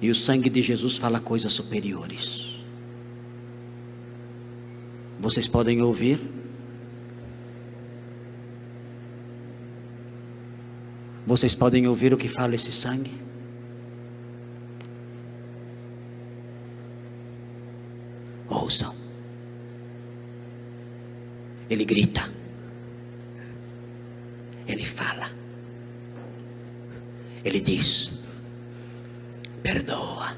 E o sangue de Jesus fala coisas superiores. Vocês podem ouvir? Vocês podem ouvir o que fala esse sangue? Ouçam. Ele grita. Ele fala. Ele diz: perdoa.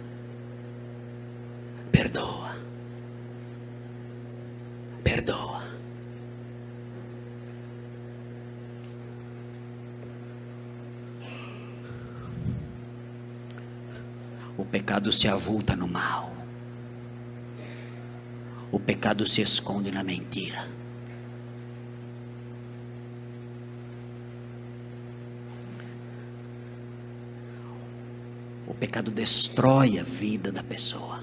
Perdoa. Perdoa. O pecado se avulta no mal. O pecado se esconde na mentira. O pecado destrói a vida da pessoa.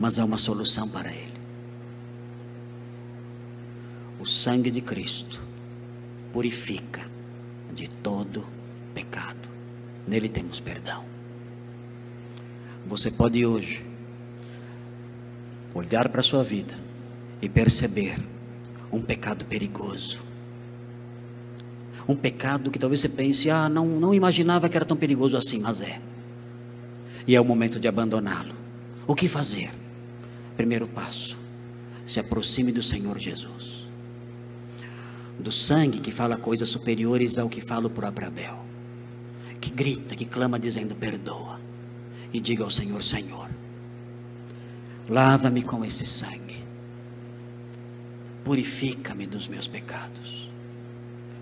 Mas há uma solução para ele. O sangue de Cristo purifica de todo pecado. Nele temos perdão. Você pode hoje olhar para a sua vida e perceber um pecado perigoso. Um pecado que talvez você pense: ah, não imaginava que era tão perigoso assim, mas é. E é o momento de abandoná-lo. O que fazer? Primeiro passo: se aproxime do Senhor Jesus, do sangue que fala coisas superiores ao que fala o próprio Abrabel, que grita, que clama dizendo: perdoa. E diga ao Senhor: Senhor, lava-me com esse sangue, purifica-me dos meus pecados,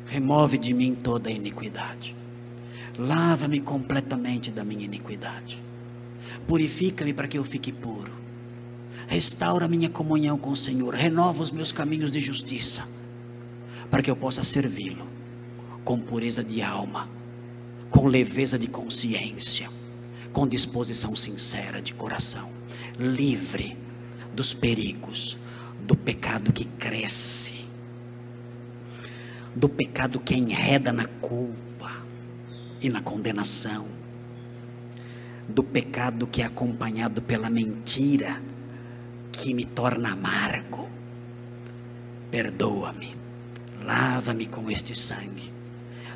remove de mim toda a iniquidade, lava-me completamente da minha iniquidade, purifica-me para que eu fique puro, restaura minha comunhão com o Senhor, renova os meus caminhos de justiça, para que eu possa servi-lo com pureza de alma, com leveza de consciência, com disposição sincera de coração, livre dos perigos, do pecado que cresce, do pecado que enreda na culpa e na condenação, do pecado que é acompanhado pela mentira, que me torna amargo. Perdoa-me, lava-me com este sangue,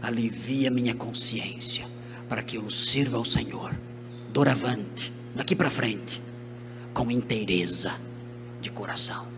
alivia minha consciência, para que eu sirva ao Senhor, doravante, daqui para frente, com inteireza de coração.